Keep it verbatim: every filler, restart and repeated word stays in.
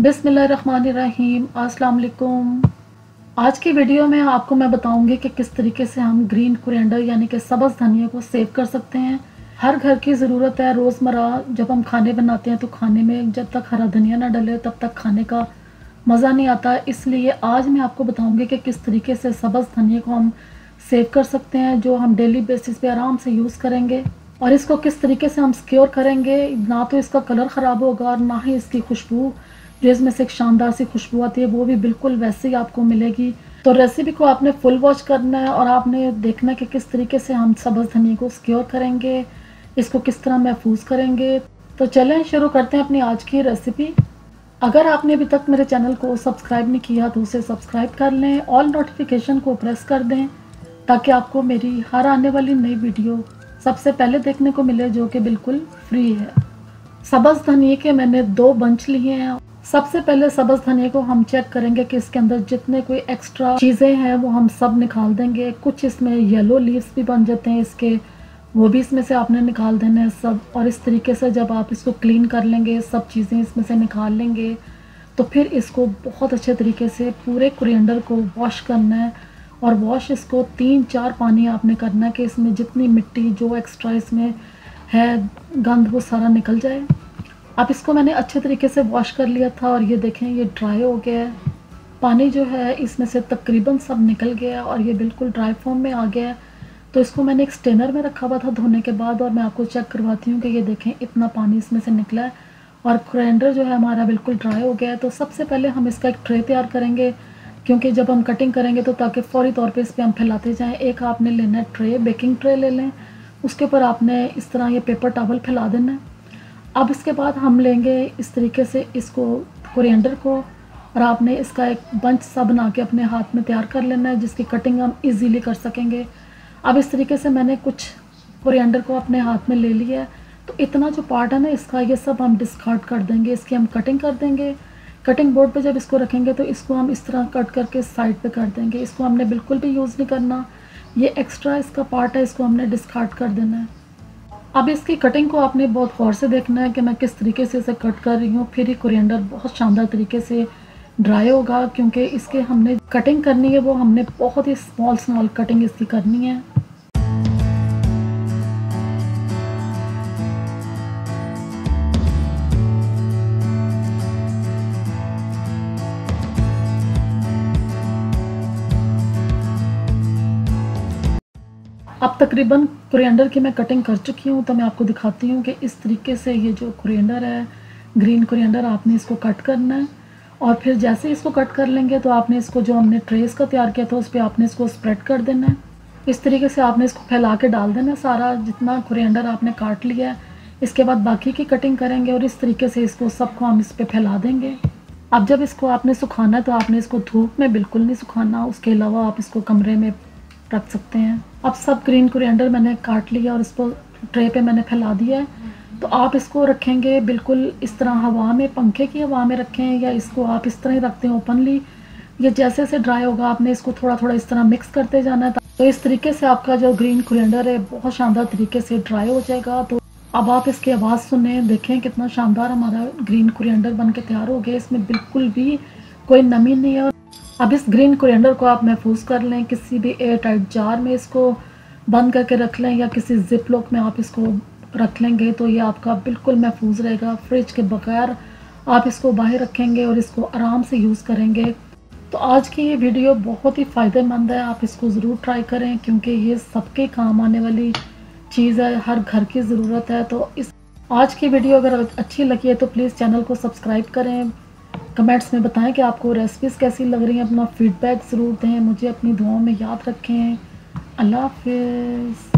बिस्मिल्लाहिर्रहमानिर्रहीम, अस्सलाम वालेकुम। आज की वीडियो में आपको मैं बताऊंगी कि किस तरीके से हम ग्रीन कोरिएंडर यानी कि सब्ज़ धनिया को सेव कर सकते हैं। हर घर की ज़रूरत है, रोज़मर्रा जब हम खाने बनाते हैं तो खाने में जब तक हरा धनिया ना डले तब तक खाने का मज़ा नहीं आता। इसलिए आज मैं आपको बताऊंगी कि किस तरीके से सब्ज़ धनिया को हम सेव कर सकते हैं, जो हम डेली बेसिस पे आराम से यूज़ करेंगे और इसको किस तरीके से हम सिक्योर करेंगे। ना तो इसका कलर ख़राब होगा और ना ही इसकी खुशबू, जो इसमें से एक शानदार सी खुशबू आती है, वो भी बिल्कुल वैसे ही आपको मिलेगी। तो रेसिपी को आपने फुल वॉच करना है और आपने देखना है कि किस तरीके से हम सब्ज़ धनिया को सिक्योर करेंगे, इसको किस तरह महफूज करेंगे। तो चलें शुरू करते हैं अपनी आज की रेसिपी। अगर आपने अभी तक मेरे चैनल को सब्सक्राइब नहीं किया तो उसे सब्सक्राइब कर लें, ऑल नोटिफिकेशन को प्रेस कर दें ताकि आपको मेरी हर आने वाली नई वीडियो सबसे पहले देखने को मिले, जो कि बिल्कुल फ्री है। सब्ज़ धनिया के मैंने दो बंच लिए हैं। सबसे पहले सब्ज़ धनिया को हम चेक करेंगे कि इसके अंदर जितने कोई एक्स्ट्रा चीज़ें हैं वो हम सब निकाल देंगे। कुछ इसमें येलो लीव्स भी बन जाते हैं इसके, वो भी इसमें से आपने निकाल देना है सब। और इस तरीके से जब आप इसको क्लीन कर लेंगे, सब चीज़ें इसमें से निकाल लेंगे, तो फिर इसको बहुत अच्छे तरीके से पूरे कोरिएंडर को वॉश करना है। और वॉश इसको तीन चार पानी आपने करना है कि इसमें जितनी मिट्टी, जो एक्स्ट्रा इसमें है गंद, वो सारा निकल जाए। अब इसको मैंने अच्छे तरीके से वॉश कर लिया था और ये देखें ये ड्राई हो गया है, पानी जो है इसमें से तकरीबन सब निकल गया है और ये बिल्कुल ड्राई फॉर्म में आ गया है। तो इसको मैंने एक स्ट्रेनर में रखा हुआ था धोने के बाद, और मैं आपको चेक करवाती हूँ कि ये देखें इतना पानी इसमें से निकला है और कोरिएंडर जो है हमारा बिल्कुल ड्राई हो गया है। तो सबसे पहले हम इसका एक ट्रे तैयार करेंगे, क्योंकि जब हम कटिंग करेंगे तो ताकि फौरी तौर पर इस पर हम फैलाते जाएँ। एक आपने लेना है ट्रे, बेकिंग ट्रे ले लें, उसके ऊपर आपने इस तरह ये पेपर टॉवल फैला देना है। अब इसके बाद हम लेंगे इस तरीके से इसको कोरिएंडर को, और आपने इसका एक बंच सा बना के अपने हाथ में तैयार कर लेना है जिसकी कटिंग हम इजीली कर सकेंगे। अब इस तरीके से मैंने कुछ कोरिएंडर को अपने हाथ में ले लिया है, तो इतना जो पार्ट है ना इसका, ये सब हम डिस्कार्ड कर देंगे। इसकी हम कटिंग कर देंगे, कटिंग बोर्ड पे जब इसको रखेंगे तो इसको हम इस तरह कट करके साइड पे कर देंगे। इसको हमने बिल्कुल भी यूज़ नहीं करना, ये एक्स्ट्रा इसका पार्ट है, इसको हमने डिस्कार्ड कर देना है। अब इसकी कटिंग को आपने बहुत गौर से देखना है कि मैं किस तरीके से इसे कट कर रही हूँ, फिर ही कोरिएंडर बहुत शानदार तरीके से ड्राई होगा। क्योंकि इसके हमने कटिंग करनी है वो हमने बहुत ही स्मॉल स्मॉल कटिंग इसकी करनी है। अब तकरीबन कोरिएंडर की मैं कटिंग कर चुकी हूँ, तो मैं आपको दिखाती हूँ कि इस तरीके से ये जो कोरिएंडर है, ग्रीन कोरिएंडर, आपने इसको कट करना है। और फिर जैसे इसको कट कर लेंगे तो आपने इसको जो हमने ट्रेस का तैयार किया था उस पर आपने इसको स्प्रेड कर देना है। इस तरीके से आपने इसको फैला के डाल देना है सारा, जितना कोरिएंडर आपने काट लिया है। इसके बाद बाकी की कटिंग करेंगे और इस तरीके से इसको सबको हम इस पर फैला देंगे। अब जब इसको आपने सुखाना है तो आपने इसको धूप में बिल्कुल नहीं सुखाना, उसके अलावा आप इसको कमरे में रख सकते हैं। अब सब ग्रीन कोरिएंडर मैंने काट लिया और इसको ट्रे पे मैंने फैला दिया है। तो आप इसको रखेंगे बिल्कुल इस तरह हवा में, पंखे की हवा में रखें, या इसको आप इस तरह ही रखते हैं ओपनली। ये जैसे जैसे ड्राई होगा आपने इसको थोड़ा थोड़ा इस तरह मिक्स करते जाना है। तो इस तरीके से आपका जो ग्रीन कोरिएंडर है बहुत शानदार तरीके से ड्राई हो जाएगा। तो अब आप इसकी आवाज़ सुने, देखें कितना शानदार हमारा ग्रीन कोरिएंडर बन के तैयार हो गया। इसमें बिल्कुल भी कोई नमी नहीं है। अब इस ग्रीन कोरिएंडर को आप महफूज कर लें, किसी भी एयर टाइट जार में इसको बंद करके रख लें या किसी जिप लॉक में आप इसको रख लेंगे तो ये आपका बिल्कुल महफूज रहेगा। फ्रिज के बगैर आप इसको बाहर रखेंगे और इसको आराम से यूज़ करेंगे। तो आज की ये वीडियो बहुत ही फ़ायदेमंद है, आप इसको ज़रूर ट्राई करें क्योंकि ये सबके काम आने वाली चीज़ है, हर घर की ज़रूरत है। तो इस आज की वीडियो अगर अच्छी लगी है तो प्लीज़ चैनल को सब्सक्राइब करें, कमेंट्स में बताएं कि आपको रेसिपीज़ कैसी लग रही हैं, अपना फ़ीडबैक ज़रूर दें, मुझे अपनी दुआओं में याद रखें। अल्लाह हाफिज़।